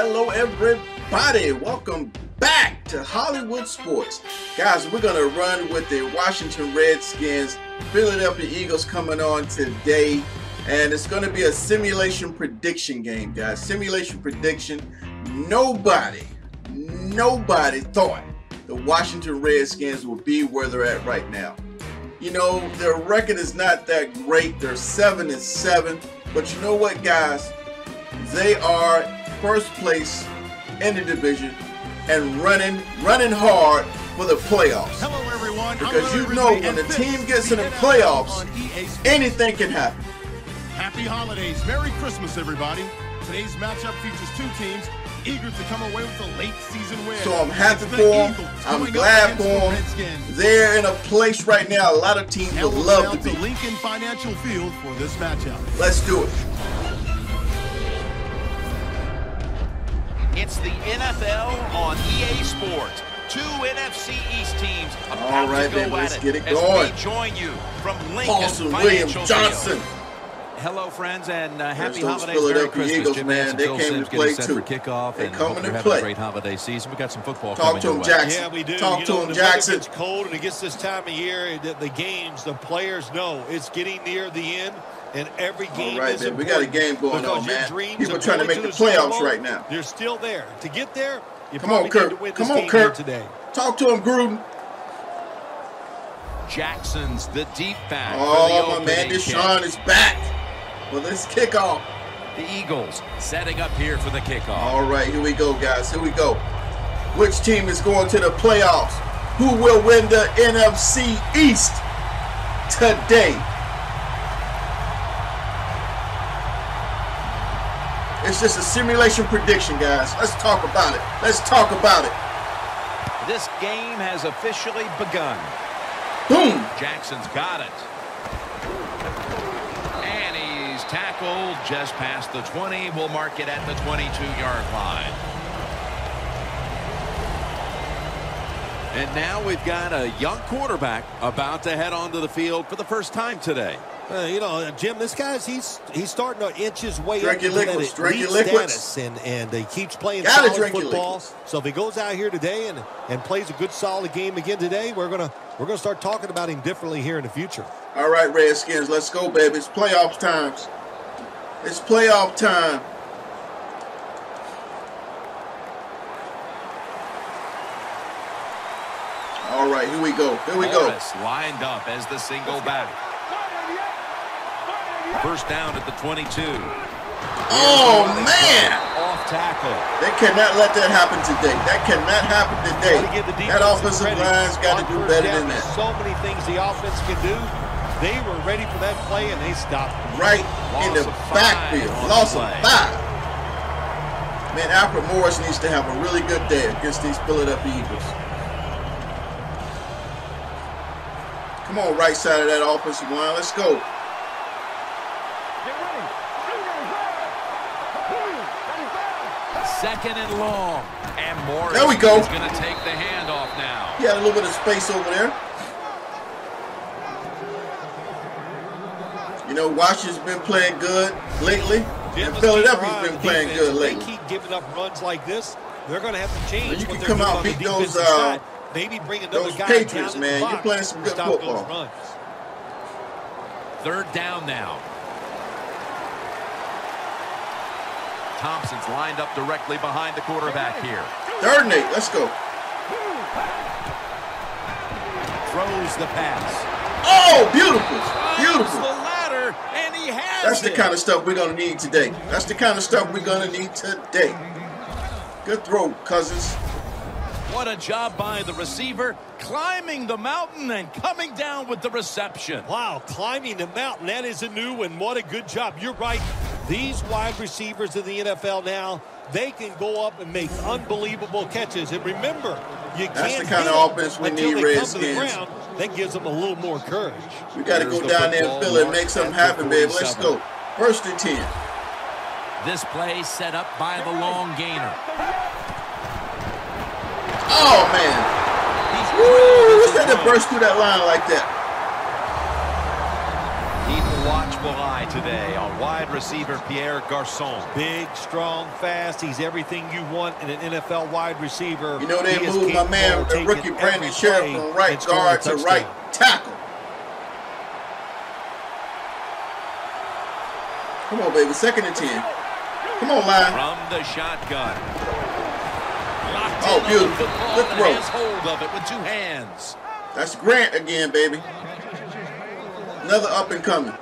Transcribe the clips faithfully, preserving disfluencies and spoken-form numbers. Hello everybody, welcome back to Hollywood Sports. Guys, we're going to run with the Washington Redskins, Philadelphia Eagles coming on today. And it's going to be a simulation prediction game, guys. Simulation prediction. Nobody, nobody thought the Washington Redskins would be where they're at right now. You know, their record is not that great. They're seven and seven. But you know what, guys? They are first place in the division and running, running hard for the playoffs. Hello, everyone. Because you know when the team gets in the playoffs, anything can happen. Happy holidays. Merry Christmas, everybody. Today's matchup features two teams eager to come away with a late season win. So I'm happy for them. I'm glad for them. They're in a place right now a lot of teams would love to be. Lincoln Financial Field for this matchup. Let's do it. It's the N F L on E A Sports. Two N F C East teams about All right, to go then, let's at get it as going. We join you from Lincoln Paulson, Financial William Johnson. Field. Hello, friends, and uh, happy holidays. Merry Christmas, Eagles, Jim man. They Bill came Sims to play, too. For kickoff, they and coming to play. A great holiday season. We've got some football Talk coming to him, Jackson. Yeah, we do. Talk you to know, him, Jackson. It's cold, and it gets this time of year that the games, the players know it's getting near the end, and every game All right, is man. We got a game going on, man. People trying to make the playoffs solo, right now. They're still there. To get there, you Come on, Kirk. Win Come on, Kirk. Today. Talk to him, Gruden. Jackson's the deep back. Oh, my man, Deshaun is back. Well, let's kick off. The Eagles setting up here for the kickoff. All right, here we go, guys. Here we go. Which team is going to the playoffs? Who will win the N F C East today? It's just a simulation prediction, guys. Let's talk about it. Let's talk about it. This game has officially begun. Boom! Jackson's got it. Tackled just past the twenty. We'll mark it at the twenty-two yard line. And now we've got a young quarterback about to head onto the field for the first time today. Uh, you know, Jim, this guy's he's he's starting to inch his way drink up to status, and and he keeps playing Gotta solid football. So if he goes out here today and and plays a good solid game again today, we're gonna we're gonna start talking about him differently here in the future. All right, Redskins, let's go, baby. It's playoff times. It's playoff time. All right, here we go. Here we Morris go. Lined up as the single back. First down at the twenty-two. Oh, man. Off tackle. They cannot let that happen today. That cannot happen today. That offensive line's got to do better than that. So many things the offense can do. They were ready for that play, and they stopped. Right in the backfield. Loss of five. Man, Alfred Morris needs to have a really good day against these Philadelphia Eagles. Come on, right side of that offensive line. Let's go. Second and long, and Morris there we go. is going to take the handoff now. He had a little bit of space over there. You know, Washington's been playing good lately, and Philadelphia's been playing good lately. They keep giving up runs like this, they're going to have to change. You can come out beat those, uh, maybe bring another guy down to the box. Those Patriots, man. You're playing some good football. Third down now. Thompson's lined up directly behind the quarterback here. Third and eight, let's go. Throws the pass. Oh, beautiful, beautiful. The ladder, and he has That's the it. kind of stuff we're going to need today. That's the kind of stuff we're going to need today. Good throw, Cousins. What a job by the receiver, climbing the mountain and coming down with the reception. Wow, climbing the mountain, that is a new one. What a good job. You're right. These wide receivers in the N F L now, they can go up and make unbelievable catches. And remember, you can't That's the kind of offense we need, Redskins. That gives them a little more courage. We got to go down there and fill it, make something happen, baby. Let's go. First and ten. This play set up by the long gainer. Oh, man. Woo! Who's that that burst through that line like that? Keep watch watchful eye today on wide receiver Pierre Garçon. Big, strong, fast. He's everything you want in an N F L wide receiver. You know they moved my man, the rookie Brandon Sheriff, from right guard to right tackle. Come on, baby. Second and ten. Come on, line. From the shotgun. Locked oh, beautiful. Good throw. Hold of it with two hands. That's Grant again, baby. Another up and coming.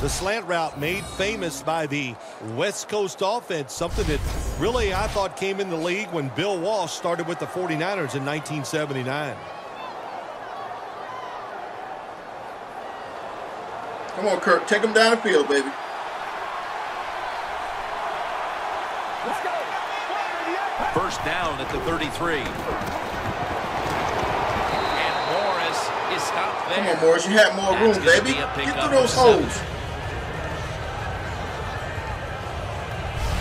The slant route made famous by the West Coast offense, something that really I thought came in the league when Bill Walsh started with the forty-niners in nineteen seventy-nine. Come on, Kirk. Take him down the field, baby. Let's go. First down at the thirty-three. Come on, Morris. You had more room, baby. Get through those holes.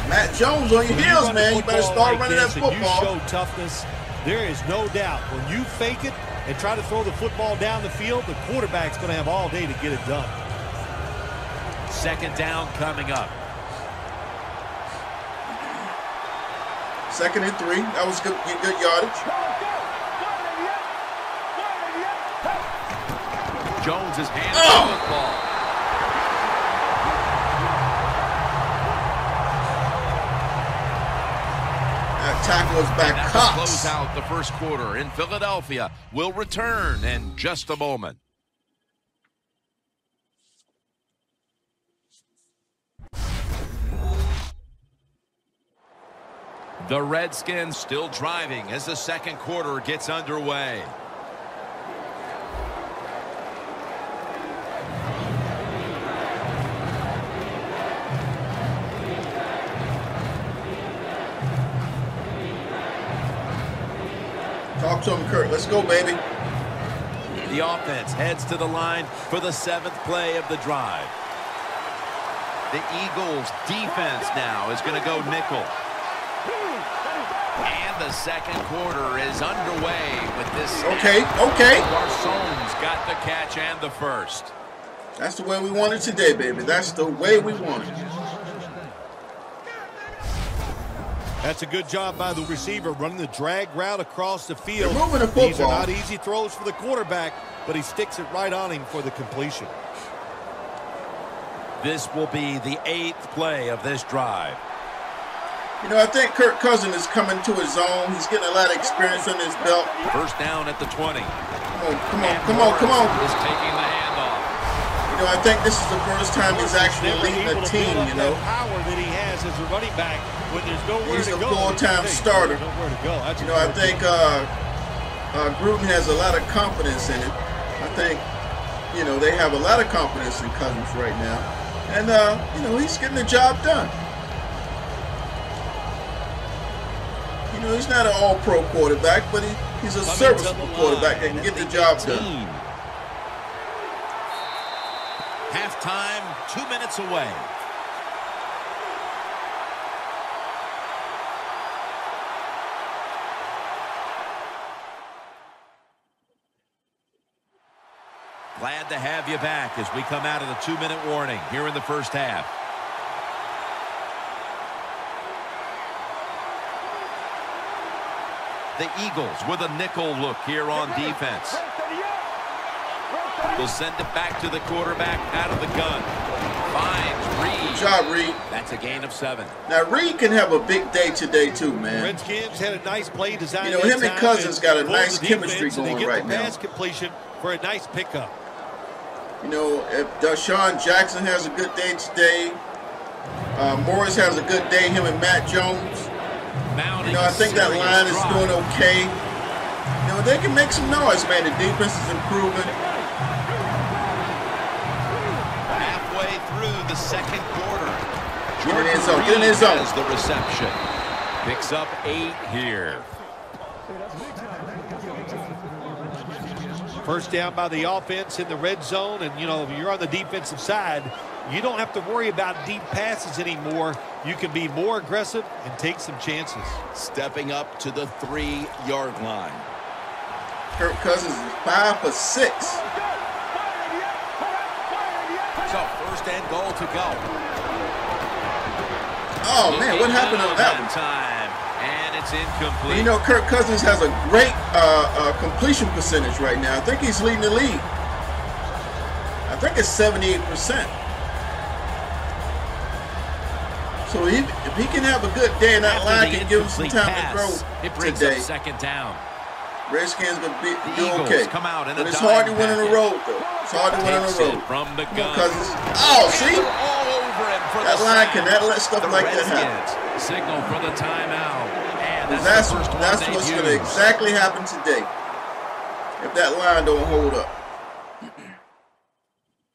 Matt Jones on your heels, man. You better start running that football. You show toughness. There is no doubt. When you fake it and try to throw the football down the field, the quarterback's going to have all day to get it done. Second down coming up. Second and three. That was good, good yardage. Jones is hands on oh. the football. That tackle is back. That will close out the first quarter in Philadelphia. We'll return in just a moment. The Redskins still driving as the second quarter gets underway. Talk to him, Kurt. Let's go, baby. The offense heads to the line for the seventh play of the drive. The Eagles' defense now is going to go nickel. And the second quarter is underway with this snap. Okay, okay. Garçon's got the catch and the first. That's the way we want it today, baby. That's the way we want it. That's a good job by the receiver running the drag route across the field. They're moving the football. These are not easy throws for the quarterback, but he sticks it right on him for the completion. This will be the eighth play of this drive. You know, I think Kirk Cousins is coming to his zone. He's getting a lot of experience on his belt. First down at the twenty. Come on, come on, come on, come on. Is taking the handoff. You know, I think this is the first time he's actually leading a team, you know. Power that he has as a running back. When there's nowhere He's to a full-time starter. Nowhere to go. You know, I think uh, uh, Gruden has a lot of confidence in it. I think, you know, they have a lot of confidence in Cousins right now. And, uh, you know, he's getting the job done. You know, he's not an all-pro quarterback, but he, he's a serviceable quarterback that can get the job done. Halftime, two minutes away. Glad to have you back as we come out of the two-minute warning here in the first half. The Eagles with a nickel look here on defense. They'll send it back to the quarterback out of the gun. Finds Reed. Good job, Reed. That's a gain of seven. Now, Reed can have a big day today, too, man. Redskins had a nice play design. You know, him and Cousins got a nice chemistry going right now. Pass completion for a nice pickup. You know, if Deshaun Jackson has a good day today, uh, Morris has a good day, him and Matt Jones. You know, I think that line is doing okay. You know, they can make some noise, man. The defense is improving. Halfway through the second quarter. Jordan Reed has the reception. Picks up eight here. First down by the offense in the red zone, and, you know, if you're on the defensive side, you don't have to worry about deep passes anymore. You can be more aggressive and take some chances. Stepping up to the three-yard line. Kirk Cousins is five for six. first and goal to go. Oh, man, what happened on that one? Time, and it's incomplete. You know, Kirk Cousins has a great uh, uh, completion percentage right now. I think he's leading the league. I think it's seventy-eight percent. So he, if he can have a good day and that line can give him some time pass, to throw it brings today. Second down. Redskins will be do okay. Come out in but it's hard to win on the road, though. It's hard to win on the road. From the gun. Oh, see? All over him for that the line can that let stuff the like Redskins. That happen. Signal for the timeout. And that's that's, the that's what's going to exactly happen today if that line don't hold up.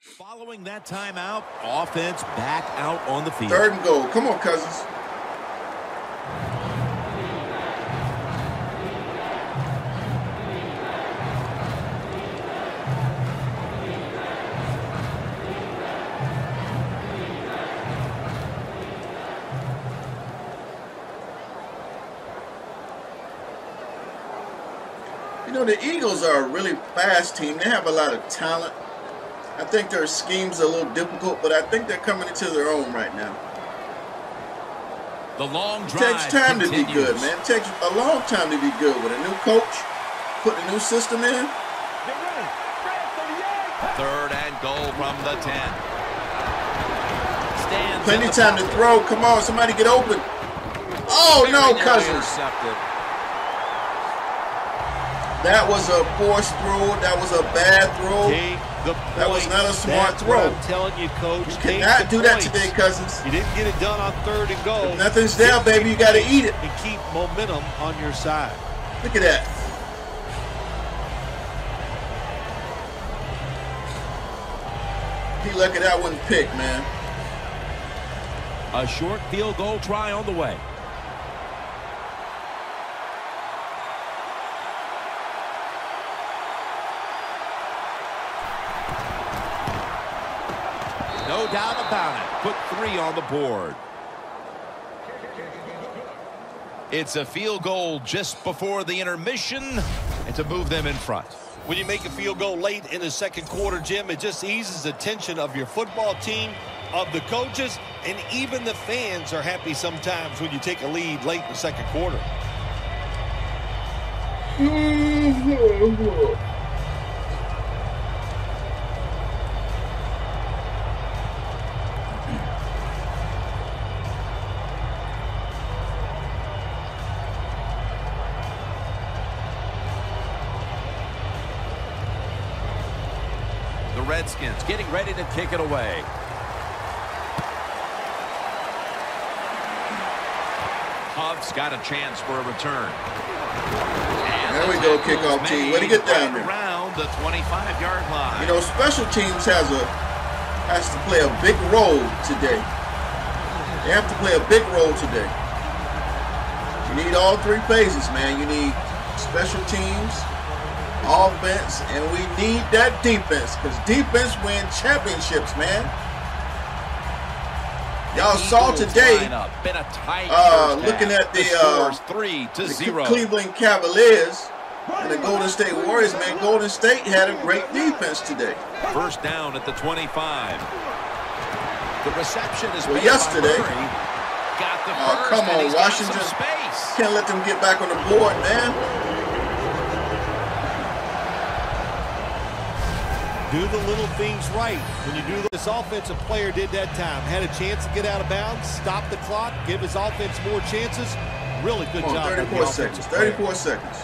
Following that timeout, offense back out on the field. Third and goal. Come on, Cousins. You know, the Eagles are a really fast team. They have a lot of talent. I think their schemes are a little difficult, but I think they're coming into their own right now. The long drive it takes time continues. To be good, man. It takes a long time to be good with a new coach, putting a new system in. Third and goal from the ten. Stands Plenty time pocket. To throw. Come on, somebody get open. Oh, no, Cousins. That was a forced throw. That was a bad throw. He That was not a smart That's throw. I'm telling you, coach. You cannot do that today, Cousins. You didn't get it done on third and goal. If nothing's there, baby. You got to eat it. And keep momentum on your side. Look at that. He lucky that one pick, man. A short field goal try on the way. No doubt about it. Put three on the board. It's a field goal just before the intermission and to move them in front. When you make a field goal late in the second quarter, Jim, it just eases the tension of your football team, of the coaches, and even the fans are happy sometimes when you take a lead late in the second quarter. Redskins getting ready to kick it away. Huff's got a chance for a return. And there we go, kickoff team. Way to get down there. Around the twenty-five yard line. You know, special teams has a has to play a big role today. They have to play a big role today. You need all three phases, man. You need special teams, offense, and we need that defense, because defense wins championships, man. Y'all saw today lineup, been a tight uh, looking at the, uh, the, three to the zero. Cleveland Cavaliers and the Golden State Warriors, man. Golden State had a great defense today. First down at the twenty-five. The reception is well, yesterday. Got the oh, first, come on, Washington. Can't let them get back on the board, man. Do the little things right. When you do this, offensive player did that time. Had a chance to get out of bounds, stop the clock, give his offense more chances. Really good job. thirty-four seconds. thirty-four seconds.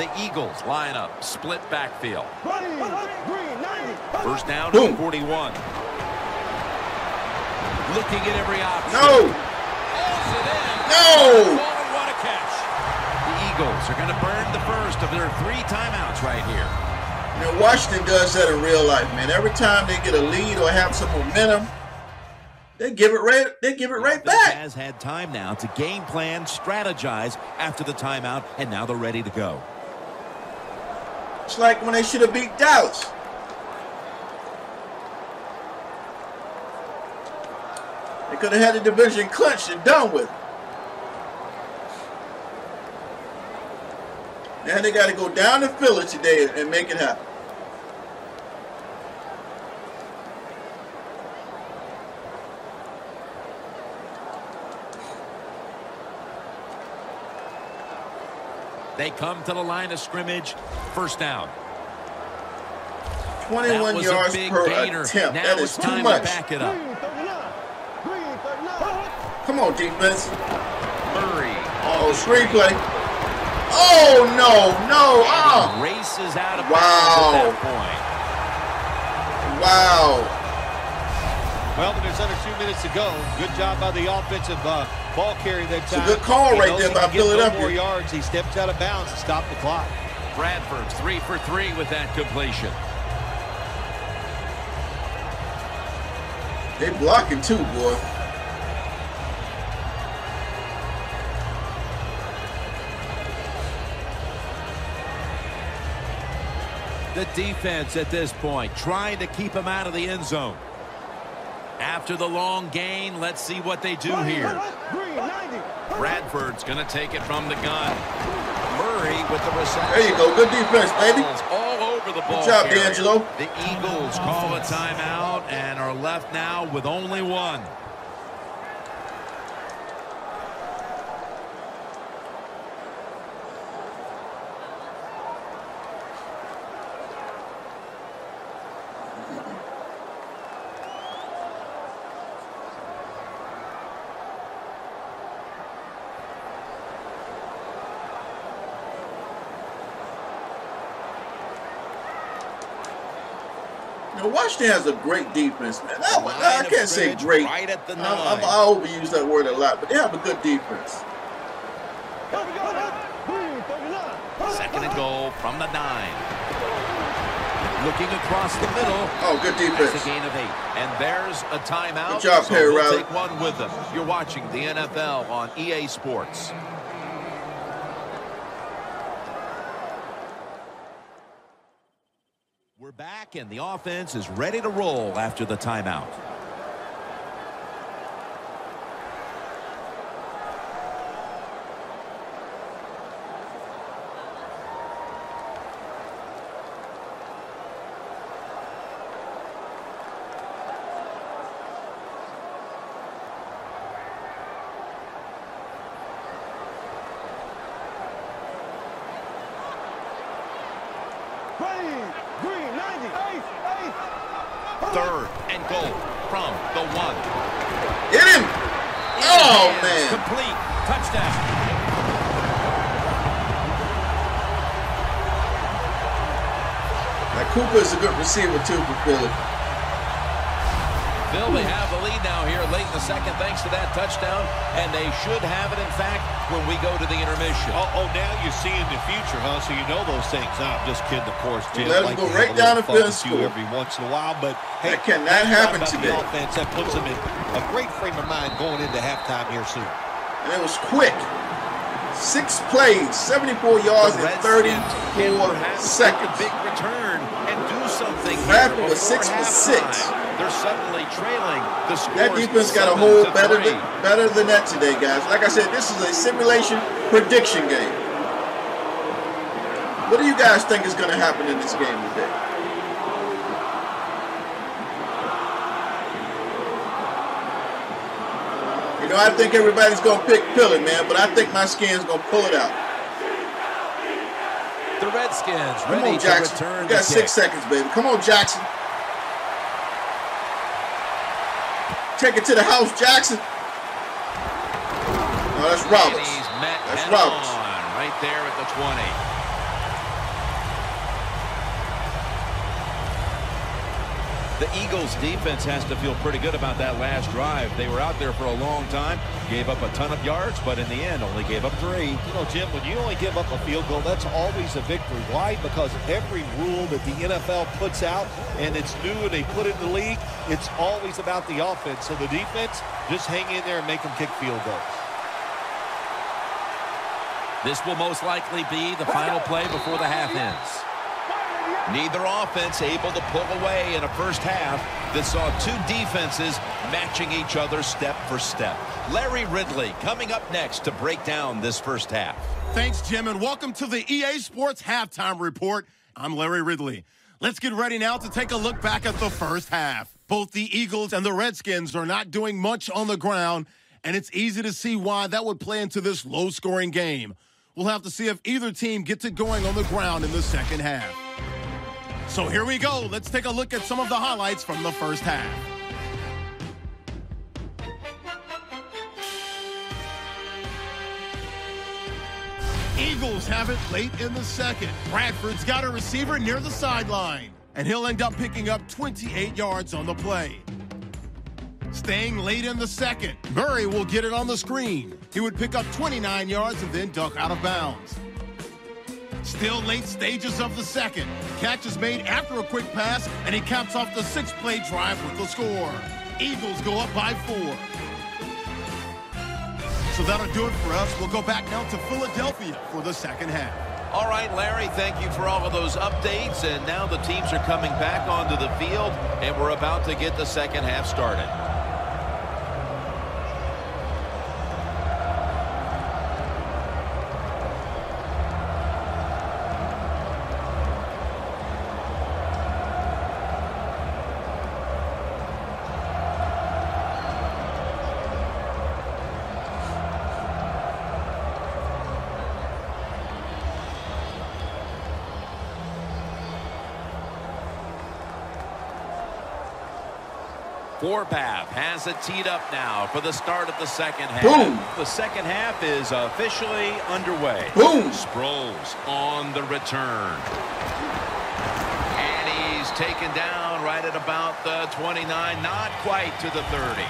The Eagles line up, split backfield. First down to forty-one. Looking at every option. No. No. What a catch! The Eagles are going to burn the first of their three timeouts right here. You know, Washington does that in real life, man. Every time they get a lead or have some momentum, they give it right. They give it right back. Has had time now to game plan, strategize after the timeout, and now they're ready to go. It's like when they should have beat Dallas. They could have had the division clinched and done with it. Now they got to go down to Philly today and make it happen. They come to the line of scrimmage. First down. twenty-one yards per attempt. That is too much. Back it up. Come on, defense. Murray. Oh, screenplay. Oh, no, no. Oh. Races out of bounds at that point. Wow. Well, when there's under two minutes to go, good job by the offensive uh, ball carrier that time. It's a good call right there by Philadelphia. More yards, he steps out of bounds to stop the clock. Bradford, three for three with that completion. They blocking too, boy. The defense at this point trying to keep him out of the end zone. After the long gain, let's see what they do here. Bradford's going to take it from the gun. Murray with the reception. There you go. Good defense, baby. All over the ball. Good job, D'Angelo. The Eagles call a timeout and are left now with only one. Washington has a great defense, man. I, I, I can't say great. Right at the nine. I, I, I overuse that word a lot, but they have a good defense. Second and goal from the nine. Looking across the middle. Oh, good defense. That's a gain of eight. And there's a timeout. Good job, so Perry Riley. Take one with them. You're watching the N F L on E A Sports. We're back, and the offense is ready to roll after the timeout. Third and goal from the one. Get him! Oh, man. Complete. Touchdown. Now, Cooper is a good receiver, too, for Philly. Phil, they have the lead now here late in the second thanks to that touchdown, and they should have it, in fact, when we go to the intermission. Oh, oh now you're seeing the future, huh? So you know those things. No, I'm just kidding, of course, Jim. Let them like go right down the field every once in a while, but hey, that cannot happen today. Offense, that puts them in a great frame of mind going into halftime here soon. And it was quick. Six plays, seventy-four yards in thirty-four seconds. Big return and do something. Bradford was six for six. They're suddenly trailing the score. That defense got a hold better than, better than that today, guys. Like I said, this is a simulation prediction game. What do you guys think is going to happen in this game today? You know, I think everybody's going to pick Philly, man, but I think my skin's going to pull it out. The Redskins ready to return the kick. Come on, Jackson. You got six seconds, baby. Come on, Jackson. Take it to the house, Jackson. Oh, that's Roberts. That's Roberts. Right there at the twenty. The Eagles' defense has to feel pretty good about that last drive. They were out there for a long time, gave up a ton of yards, but in the end only gave up three. You know, Jim, when you only give up a field goal, that's always a victory. Why? Because every rule that the N F L puts out, and it's new and they put it in the league, it's always about the offense. So the defense, just hang in there and make them kick field goals. This will most likely be the final play before the half ends. Neither offense able to pull away in a first half that saw two defenses matching each other step for step. Larry Ridley coming up next to break down this first half. Thanks, Jim, and welcome to the E A Sports Halftime Report. I'm Larry Ridley. Let's get ready now to take a look back at the first half. Both the Eagles and the Redskins are not doing much on the ground, and it's easy to see why that would play into this low-scoring game. We'll have to see if either team gets it going on the ground in the second half. So here we go. Let's take a look at some of the highlights from the first half. Eagles have it late in the second. Bradford's got a receiver near the sideline, and he'll end up picking up twenty-eight yards on the play. Staying late in the second, Murray will get it on the screen. He would pick up twenty-nine yards and then duck out of bounds. Still late stages of the second. Catch is made after a quick pass, and he caps off the six-play drive with the score. Eagles go up by four. So that'll do it for us. We'll go back now to Philadelphia for the second half. All right, Larry, thank you for all of those updates. And now the teams are coming back onto the field, and we're about to get the second half started. Warpath has it teed up now for the start of the second half. Boom. The second half is officially underway. Boom. Sproles on the return. And he's taken down right at about the twenty-nine, not quite to the thirty.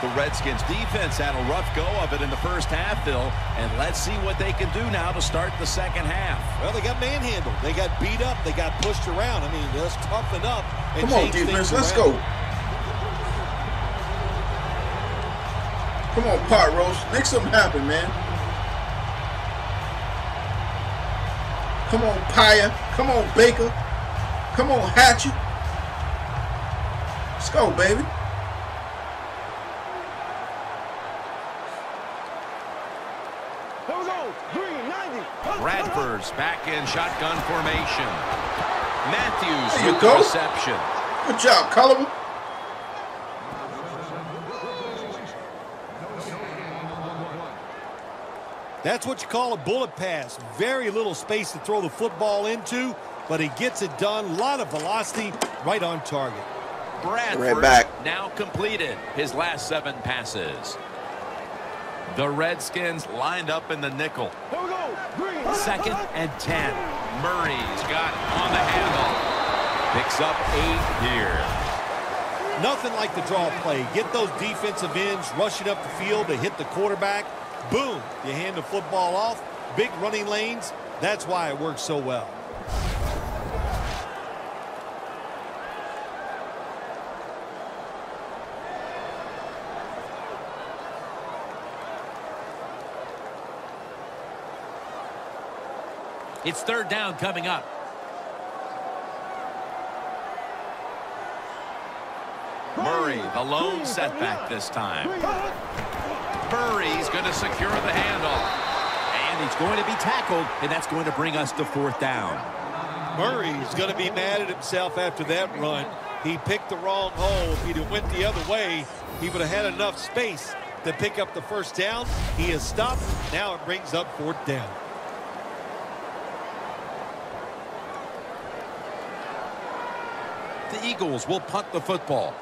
The Redskins defense had a rough go of it in the first half, Bill, and let's see what they can do now to start the second half. Well, they got manhandled. They got beat up. They got pushed around. I mean, let's toughen up. And come on, defense. Let's around. Go. Come on, Pyros. Make something happen, man. Come on, Pia. Come on, Baker. Come on, Hatchet. Let's go, baby. Bradford's back in shotgun formation. Matthews with the reception. Good job, Cullivan. That's what you call a bullet pass. Very little space to throw the football into, but he gets it done. A lot of velocity, right on target. Bradford now completed his last seven passes. The Redskins lined up in the nickel. Second and ten. Murray's got on the handle. Picks up eight here. Nothing like the draw play. Get those defensive ends rushing up the field to hit the quarterback. Boom. You hand the football off. Big running lanes. That's why it works so well. It's third down coming up. Murray, the lone setback this time. Murray's going to secure the handle. And he's going to be tackled, and that's going to bring us to fourth down. Murray's going to be mad at himself after that run. He picked the wrong hole. If he'd went the other way, he would have had enough space to pick up the first down. He has stopped. Now it brings up fourth down. The Eagles will punt the football.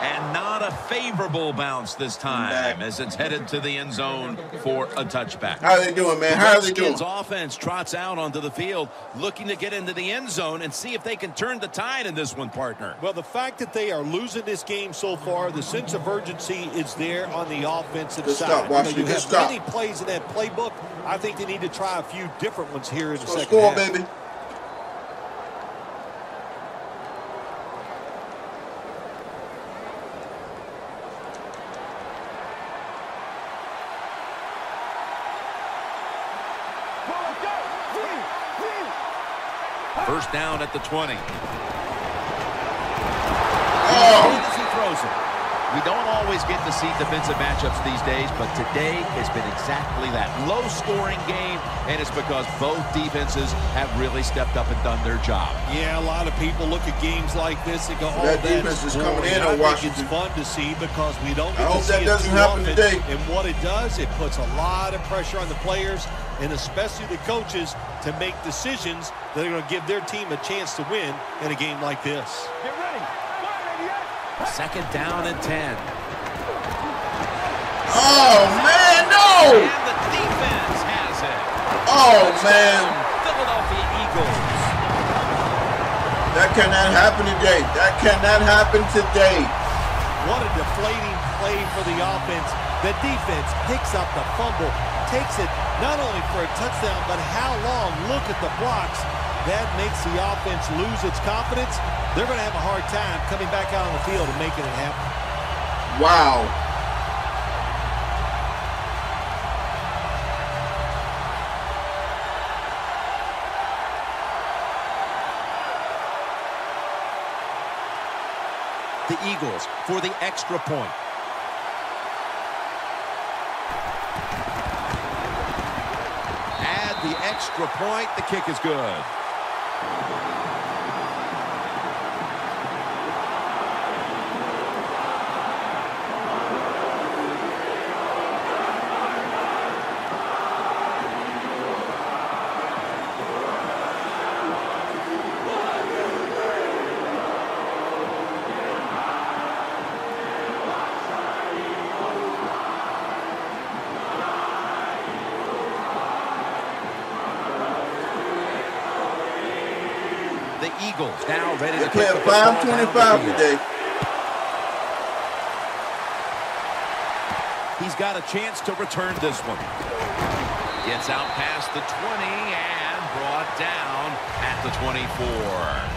And not a favorable bounce this time as it's headed to the end zone for a touchback. How are they doing, man? How are they doing? Redskins offense trots out onto the field looking to get into the end zone and see if they can turn the tide in this one, partner. Well, the fact that they are losing this game so far, the sense of urgency is there on the offensive Good side. Stop, Washington. You know, you Good have many plays in that playbook. I think they need to try a few different ones here in the second score, half. Baby. First down at the twenty. Oh. As he throws it. We don't always get to see defensive matchups these days, but today has been exactly that. Low-scoring game, and it's because both defenses have really stepped up and done their job. Yeah, a lot of people look at games like this and go, oh, that defense is coming in on Washington. It's fun to see because we don't get to see it too often. I hope that doesn't happen today. And what it does, it puts a lot of pressure on the players and especially the coaches to make decisions that are going to give their team a chance to win in a game like this. Get ready. Second down and ten. Oh, man, no! And the defense has it. Oh, man. Philadelphia Eagles. That cannot happen today. That cannot happen today. What a deflating play for the offense. The defense picks up the fumble, takes it not only for a touchdown, but how long? Look at the blocks. That makes the offense lose its confidence. They're going to have a hard time coming back out on the field and making it happen. Wow. The Eagles for the extra point. Add the extra point. The kick is good. Eagles now ready to play at five twenty-five today. He's got a chance to return this one. Gets out past the twenty and brought down at the twenty-four.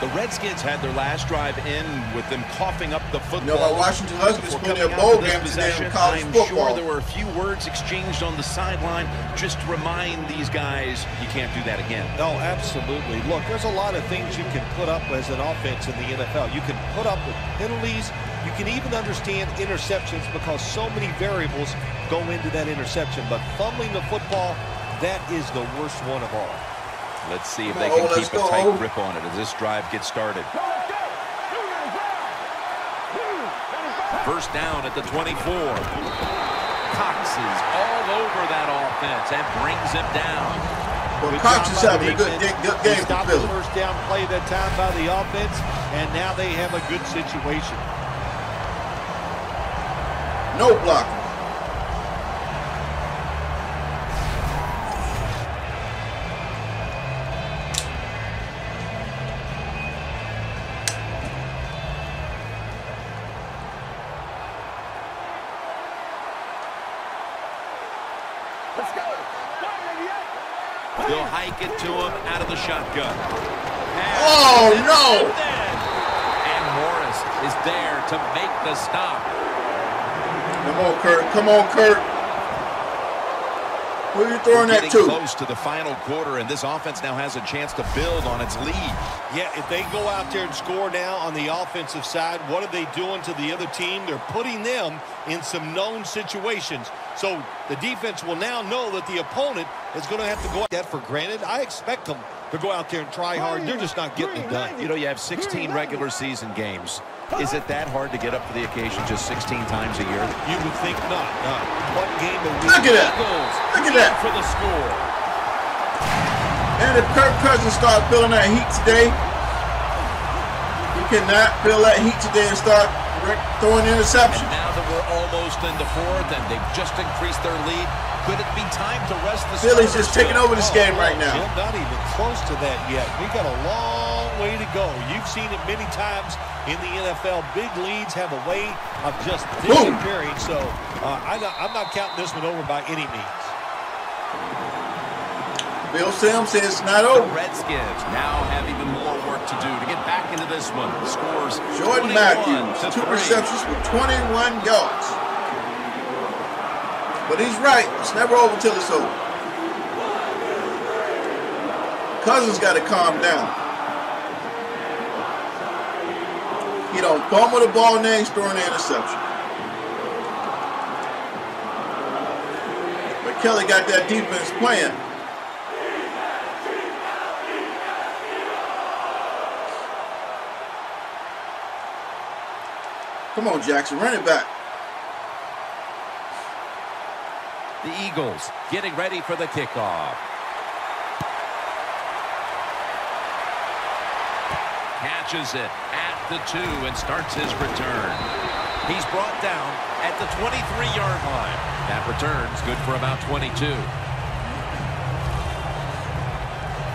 The Redskins had their last drive in with them coughing up the football. You know, Washington Huskies played a bowl game today in college football. I'm sure there were a few words exchanged on the sideline just to remind these guys you can't do that again. Oh, absolutely. Look, there's a lot of things you can put up as an offense in the N F L. You can put up with penalties. You can even understand interceptions because so many variables go into that interception. But fumbling the football, that is the worst one of all. Let's see if they can keep a tight grip on it as this drive gets started. First down at the twenty-four. Cox is all over that offense and brings him down. Well, Cox is having a good game. Stopped the first down play that time by the offense, and now they have a good situation. No block. They'll hike it to him out of the shotgun. And oh, no! And Morris is there to make the stop. Come on, Kurt. Come on, Kurt. Who are you throwing that to? Close to the final quarter, and this offense now has a chance to build on its lead. Yeah, if they go out there and score now on the offensive side, what are they doing to the other team? They're putting them in some known situations. So the defense will now know that the opponent is going to have to go out that for granted. I expect them to go out there and try hard. They're just not getting it done. You know, you have sixteen regular season games. Is it that hard to get up for the occasion just sixteen times a year? You would think not. No. What game of the Look at that. Look at that. For the score. And if Kirk Cousins starts feeling that heat today, he cannot feel that heat today and start throwing interceptions. And now that we're almost into fourth and they've just increased their lead, could it be time to rest the Philly's just taking over this oh, game right now. Jim, not even close to that yet. We've got a long way to go. You've seen it many times in the N F L. Big leads have a way of just disappearing. So uh, I'm, not, I'm not counting this one over by any means. Bill Sims says it's not over. The Redskins now have even more work to do to get back into this one. The scores Jordan Matthews, two receptions with twenty-one yards. But he's right. It's never over till it's over. Cousins got to calm down. you know, fumble the ball next, throwing an interception. But Kelly got that defense playing. Come on, Jackson, run it back. The Eagles getting ready for the kickoff. Catches it at the two and starts his return. He's brought down at the twenty-three yard line. That return's good for about twenty-two.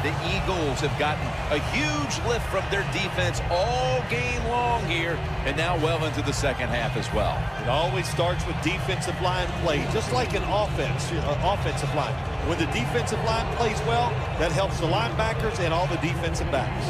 The Eagles have gotten a huge lift from their defense all game long here, and now well into the second half as well. It always starts with defensive line play, just like an offense, uh, offensive line. When the defensive line plays well, that helps the linebackers and all the defensive backs.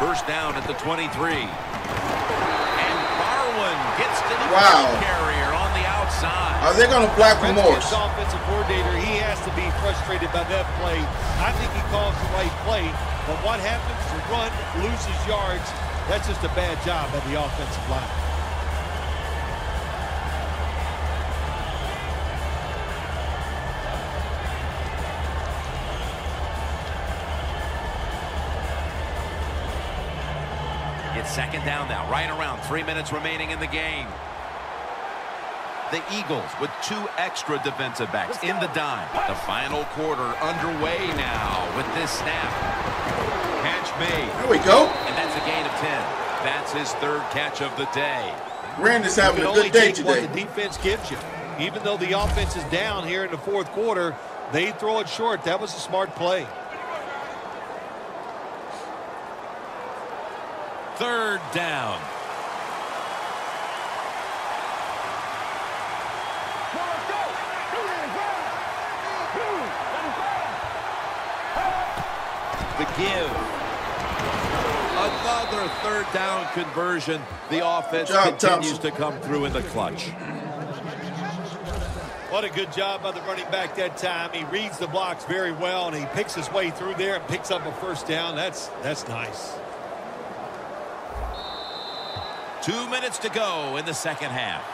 First down at the twenty-three. And Barwin gets to the wow. carrier on the outside. Are they going to block Morse? Redskins offensive coordinator, he has to be frustrated by that play. I think he calls the right play, but what happens? The run loses yards. That's just a bad job at the offensive line. Second down now, right around three minutes remaining in the game. The Eagles with two extra defensive backs in the dime. The final quarter underway now with this snap. Catch made. There we go. And that's a gain of ten. That's his third catch of the day. Rand is having a good day today. What the defense gives you. Even though the offense is down here in the fourth quarter, they throw it short. That was a smart play. Third down. The give. Another third down conversion. The offense job, continues Thompson. to come through in the clutch. What a good job by the running back that time. He reads the blocks very well, and he picks his way through there and picks up a first down. That's, that's nice. Two minutes to go in the second half.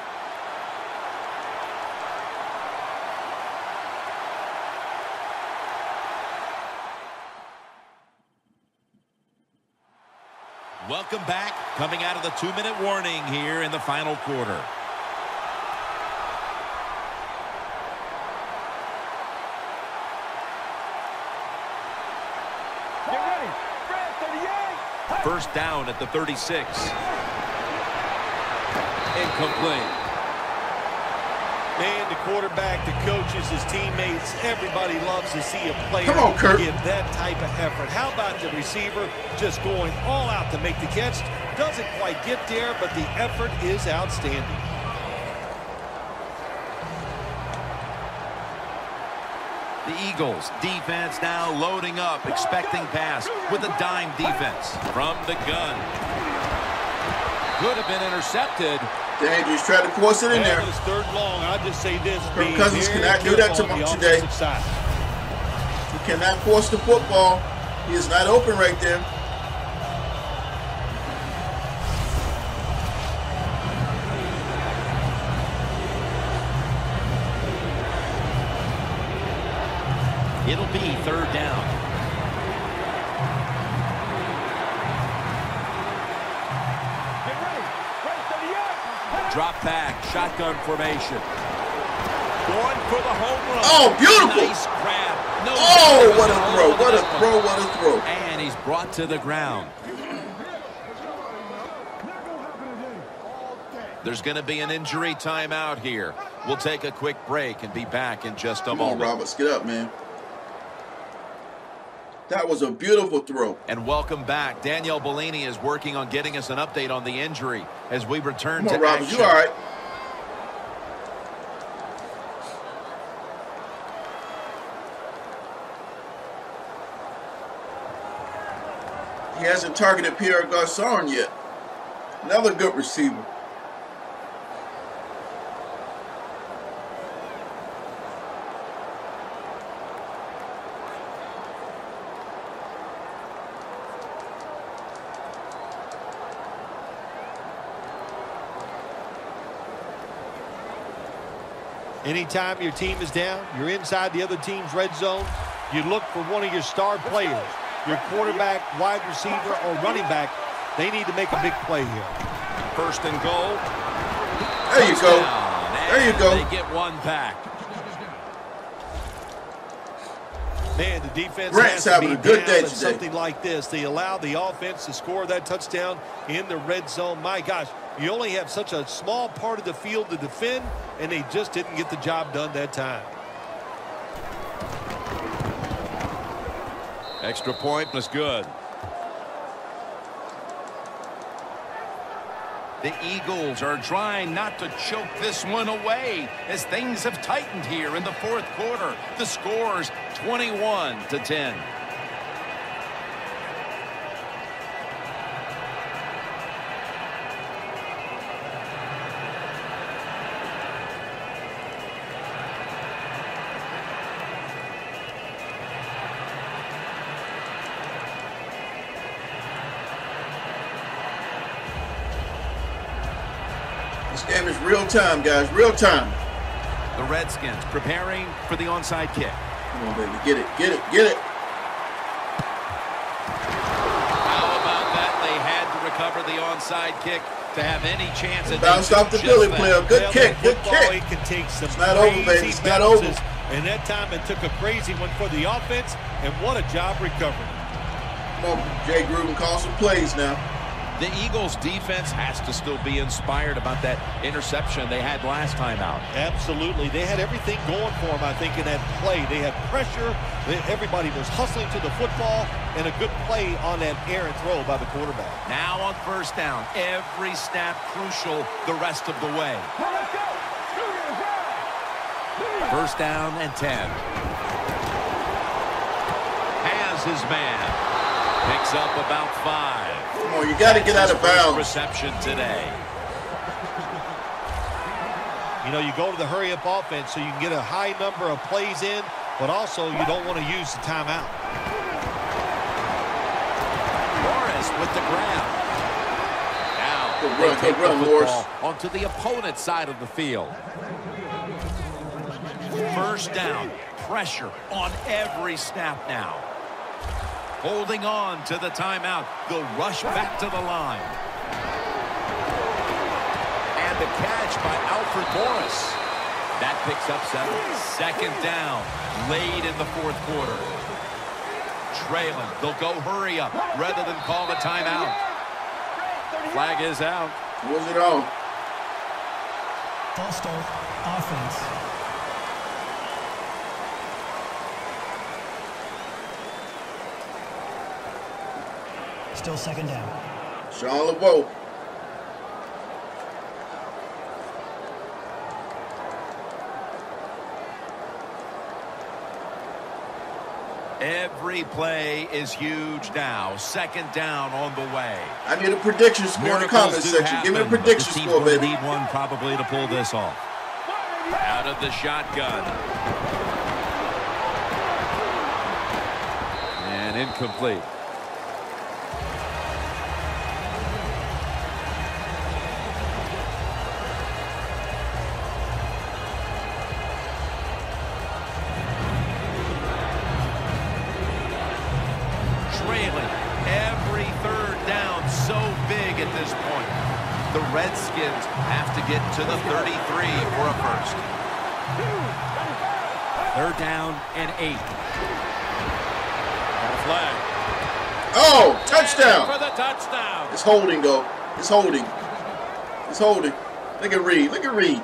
Welcome back. Coming out of the two minute warning here in the final quarter. Get ready. Brad, thirty-eight. First down at the thirty-six. Incomplete. Man, the quarterback, the coaches, his teammates, everybody loves to see a player Come on, Kurt. give that type of effort. How about the receiver just going all out to make the catch? Doesn't quite get there, but the effort is outstanding. The Eagles defense now loading up, expecting pass with a dime defense from the gun. Could have been intercepted. Dangerous. Tried to force it in there. It's third long. I just say this. Kirk Cousins cannot do that to him today. He cannot force the football. He is not open right there. It'll be third down. Drop back, shotgun formation. Going for the home run. Oh, beautiful. Nice grab. No oh, what a throw, what a throw, what a throw. And he's brought to the ground. There's going to be an injury timeout here. We'll take a quick break and be back in just a Come moment. Come on, Roberts, get up, man. That was a beautiful throw. And welcome back. Daniel Bellini is working on getting us an update on the injury as we return Come on, to Rob, action. You all right? He hasn't targeted Pierre Garçon yet. Another good receiver. Anytime your team is down, you're inside the other team's red zone, you look for one of your star players, your quarterback, wide receiver, or running back. They need to make a big play here. First and goal. There you go. There you go. They get one back. Man, the defense has to be down in something like this. They allow the offense to score that touchdown in the red zone. My gosh. You only have such a small part of the field to defend, and they just didn't get the job done that time. Extra point was good. The Eagles are trying not to choke this one away as things have tightened here in the fourth quarter. The score's twenty-one to ten. Real time, guys. Real time. The Redskins preparing for the onside kick. Come on, baby. Get it. Get it. Get it. How about that? They had to recover the onside kick to have any chance. It bounced off the Billy player. Good kick. Good kick. It can take some it's not over, baby. It's not over. And that time it took a crazy one for the offense, and what a job recovering. Come on, Jay Gruden, call some plays now. The Eagles' defense has to still be inspired about that interception they had last time out. Absolutely. They had everything going for them, I think, in that play. They had pressure. Everybody was hustling to the football, and a good play on that errant throw by the quarterback. Now on first down, every snap crucial the rest of the way. First down and ten. Has his man. Picks up about five. Come on, you got to get out of bounds. Reception today. You know, you go to the hurry-up offense so you can get a high number of plays in, but also you don't want to use the timeout. Morris with the grab. Now good run, they take run, the football Morris. Onto the opponent's side of the field. First down. Pressure on every snap now. Holding on to the timeout. The rush back to the line. And the catch by Alfred Morris. That picks up seven. Second down. Late in the fourth quarter. Trailing. They'll go hurry up rather than call the timeout. Flag is out. Was it on? False start. Offense. Still second down. Sean LeBeau. Every play is huge now. Second down on the way. I need a prediction score in the comment section. Give me a prediction score, baby. Need one probably to pull this off. Out of the shotgun. And incomplete. Redskins have to get to the thirty-three for a first. Third down and eight. Got a flag. Oh, touchdown. For the touchdown. It's holding, though. It's holding. It's holding. Look at Reed. Look at Reed.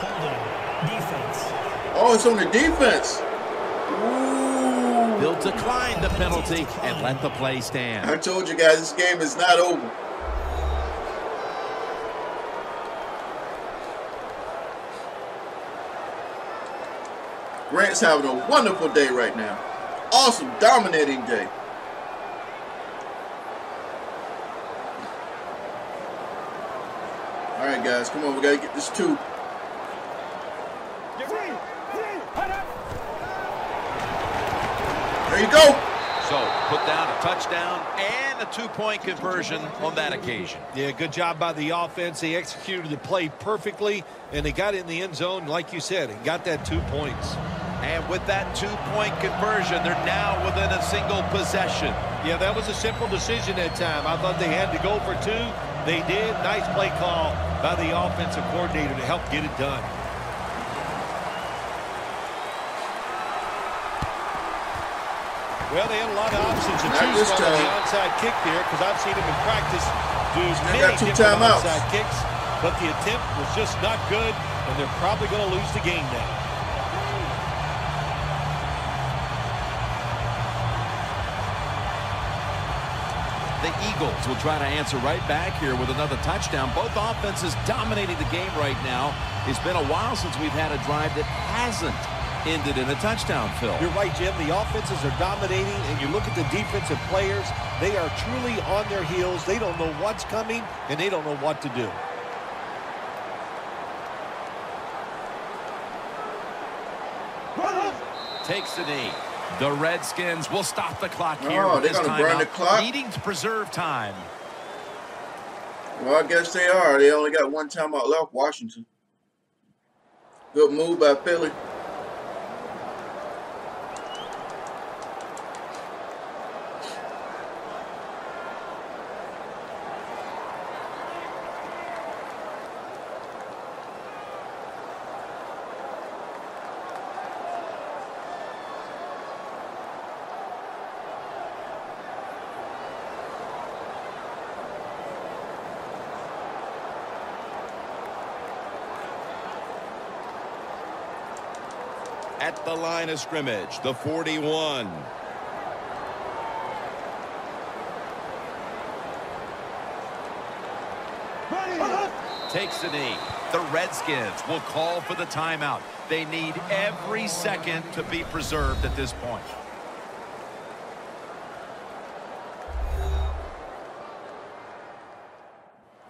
Holding. Defense. Oh, it's on the defense. They'll decline the penalty and let the play stand. I told you guys, this game is not over. Grant's having a wonderful day right now. awesome, dominating day. All right, guys, come on, we gotta get this two. There you go. So, put down a touchdown and a two-point conversion on that occasion. Yeah, good job by the offense. They executed the play perfectly, and they got in the end zone, like you said, and got that two points. And with that two-point conversion, they're now within a single possession. Yeah, that was a simple decision that time. I thought they had to go for two. They did. Nice play call by the offensive coordinator to help get it done. Well, they had a lot of options to choose from on the onside kick there, because I've seen him in practice do many different onside kicks, but the attempt was just not good, and they're probably going to lose the game now. The Eagles will try to answer right back here with another touchdown. Both offenses dominating the game right now. It's been a while since we've had a drive that hasn't ended in a touchdown, Phil. You're right, Jim. The offenses are dominating, and you look at the defensive players, they are truly on their heels. They don't know what's coming, and they don't know what to do. Takes the knee. The Redskins will stop the clock here oh, with this timeout, needing to preserve time. Well, I guess they are. They only got one timeout left, Washington. Good move by Philly. At the line of scrimmage, the forty-one. Takes the knee. The Redskins will call for the timeout. They need every second to be preserved at this point.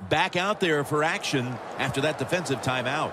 Back out there for action after that defensive timeout.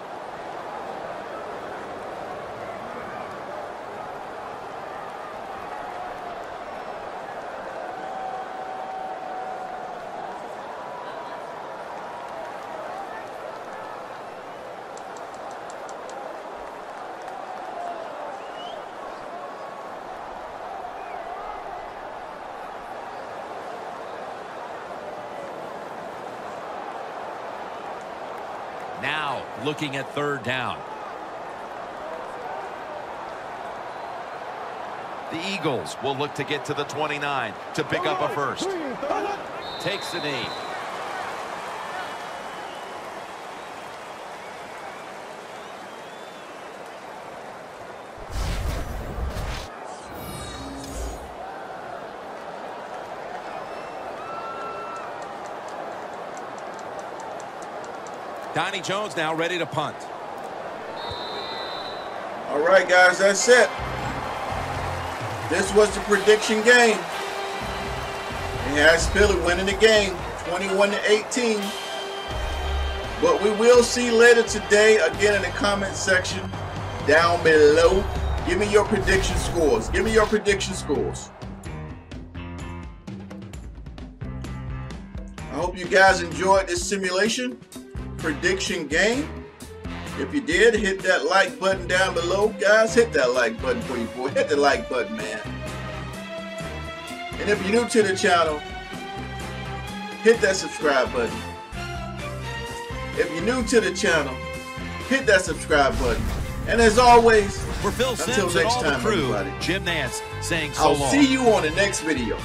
Now looking at third down. The Eagles will look to get to the twenty-nine to pick up a first. Takes the knee. Donnie Jones now ready to punt. All right, guys, that's it. This was the prediction game. And has Philly winning the game, twenty-one to eighteen. But we will see later today, again in the comment section down below. Give me your prediction scores. Give me your prediction scores. I hope you guys enjoyed this simulation prediction game. If you did, hit that like button down below, guys. Hit that like button for you, boy. Hit the like button, man. And if you're new to the channel, hit that subscribe button. If you're new to the channel, hit that subscribe button. And as always, for Phil Sims until next time, crew, everybody. Jim Nance saying so I'll long. See you on the next video.